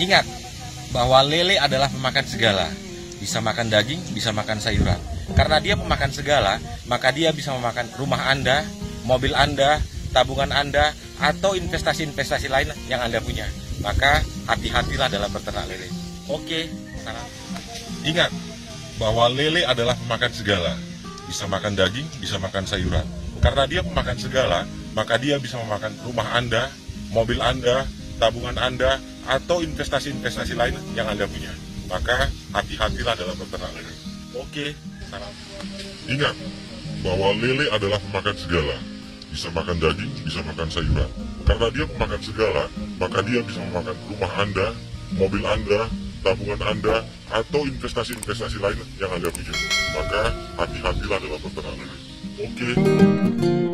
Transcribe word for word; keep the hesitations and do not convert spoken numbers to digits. Ingat bahwa lele adalah pemakan segala. Bisa makan daging, bisa makan sayuran. Karena dia pemakan segala, maka dia bisa memakan rumah Anda, mobil Anda, tabungan Anda, atau investasi-investasi lain yang Anda punya. Maka hati-hatilah dalam beternak lele. Oke, saran. Ingat bahwa lele adalah pemakan segala. Bisa makan daging, bisa makan sayuran. Karena dia pemakan segala, maka dia bisa memakan rumah Anda, mobil Anda, tabungan Anda, atau investasi-investasi lain yang Anda punya. Maka hati-hatilah dalam beternak lele. Oke, salam. Ingat bahwa lele adalah pemakan segala. Bisa makan daging, bisa makan sayuran. Karena dia pemakan segala, maka dia bisa memakan rumah Anda, mobil Anda, tabungan Anda, atau investasi-investasi lain yang Anda punya. Maka hati-hatilah dalam beternak lele. Oke.